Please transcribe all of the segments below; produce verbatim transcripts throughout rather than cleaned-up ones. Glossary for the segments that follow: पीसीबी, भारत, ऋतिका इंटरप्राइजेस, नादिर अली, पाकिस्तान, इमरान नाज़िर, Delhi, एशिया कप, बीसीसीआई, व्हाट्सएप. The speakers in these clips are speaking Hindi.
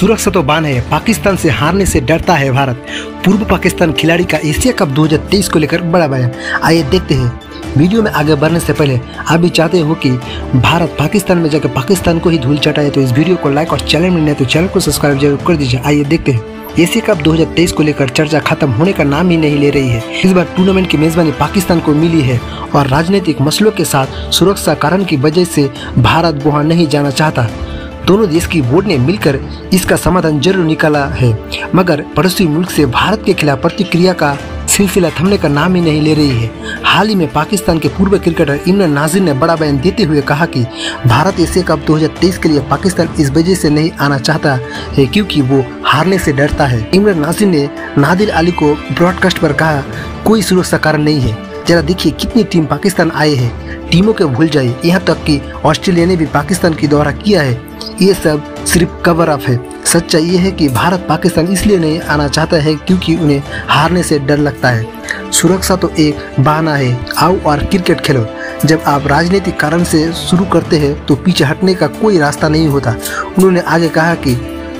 सुरक्षा तो बान है, पाकिस्तान से हारने से डरता है भारत। पूर्व पाकिस्तान खिलाड़ी का एशिया कप दो हज़ार तेईस को लेकर बड़ा बयान, आइए देखते हैं। वीडियो में आगे बढ़ने से पहले आप भी चाहते हो कि भारत पाकिस्तान में जाकर पाकिस्तान को ही धूल चटाए तो इस वीडियो को लाइक और चैनल में नए तो चैनल को सब्सक्राइब जरूर कर दीजिए। आइए देखते हैं। एशिया कप दो हज़ार तेईस को लेकर चर्चा खत्म होने का नाम ही नहीं ले रही है। इस बार टूर्नामेंट की मेजबानी पाकिस्तान को मिली है और राजनीतिक मसलों के साथ सुरक्षा कारण की वजह से भारत वहां नहीं जाना चाहता। दोनों देश की बोर्ड ने मिलकर इसका समाधान जरूर निकाला है, मगर पड़ोसी मुल्क से भारत के खिलाफ प्रतिक्रिया का सिलसिला थमने का नाम ही नहीं ले रही है। हाल ही में पाकिस्तान के पूर्व क्रिकेटर इमरान नाज़िर ने बड़ा बयान देते हुए कहा कि भारत एशिया कप दो हज़ार तेईस के लिए पाकिस्तान इस वजह से नहीं आना चाहता है क्योंकि वो हारने से डरता है। इमरान नाज़िर ने नादिर अली को ब्रॉडकास्ट पर कहा, कोई सुरक्षा कारण नहीं है। जरा देखिए कितनी टीम पाकिस्तान आए हैं, टीमों को भूल जाए। यहाँ तक कि ऑस्ट्रेलिया ने भी पाकिस्तान की दौरा किया है। ये सब सिर्फ कवर अप है। सच्चाई ये है कि भारत पाकिस्तान इसलिए नहीं आना चाहता है क्योंकि उन्हें हारने से डर लगता है। सुरक्षा तो एक बहाना है, आओ और क्रिकेट खेलो। जब आप राजनीतिक कारण से शुरू करते हैं तो पीछे हटने का कोई रास्ता नहीं होता। उन्होंने आगे कहा कि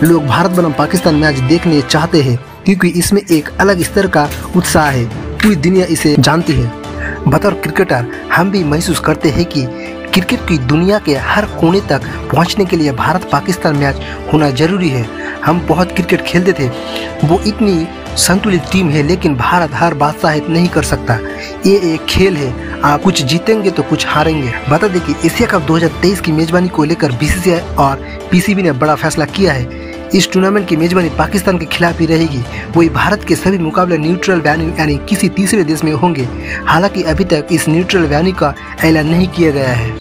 लोग भारत बनाम पाकिस्तान मैच देखने चाहते हैं क्योंकि इसमें एक अलग स्तर का उत्साह है, पूरी दुनिया इसे जानती है। बतौर क्रिकेटर हम भी महसूस करते हैं कि क्रिकेट की दुनिया के हर कोने तक पहुंचने के लिए भारत पाकिस्तान मैच होना जरूरी है। हम बहुत क्रिकेट खेलते थे, वो इतनी संतुलित टीम है, लेकिन भारत हर बात साहित नहीं कर सकता। ये एक खेल है, आप कुछ जीतेंगे तो कुछ हारेंगे। बता दें कि एशिया कप दो हज़ार तेईस की मेजबानी को लेकर बीसीसीआई और पीसीबी ने बड़ा फैसला किया है। इस टूर्नामेंट की मेजबानी पाकिस्तान के खिलाफ ही रहेगी। वही भारत के सभी मुकाबले न्यूट्रल वेन्यू यानी किसी तीसरे देश में होंगे। हालांकि अभी तक इस न्यूट्रल वेन्यू का ऐलान नहीं किया गया है।